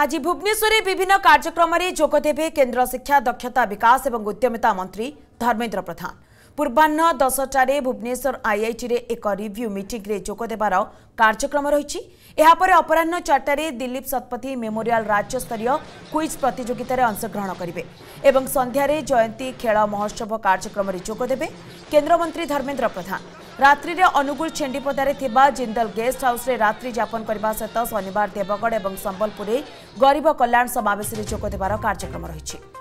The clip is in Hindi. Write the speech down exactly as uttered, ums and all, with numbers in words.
आज भुवनेश्वर विभिन्न कार्यक्रम में जोगदेवे केन्द्र शिक्षा दक्षता विकास और उद्यमिता मंत्री धर्मेंद्र प्रधान पूर्वाह दसटार भुवनेश्वर आईआईटी रे एक रिव्यू मीटिंग रे जोगदेवार कार्यक्रम रही। अपराह चारटार दिलीप शतपथी मेमोरीयल राज्य स्तरीय क्विज प्रतियोगित अंशग्रहण करेंगे और संध्यारे जयंती खेल महोत्सव कार्यक्रम जोगदेवे केन्द्रमंत्री धर्मेंद्र प्रधान। रात्रि रे अनुगुल छेंडीपदारे जिंदल गेस्ट हाउस रे रात्रि जापन करने सहित शनिवार देवगढ़ और सम्बलपुर गरीब कल्याण समावेश जोगदेवार कार्यक्रम रही।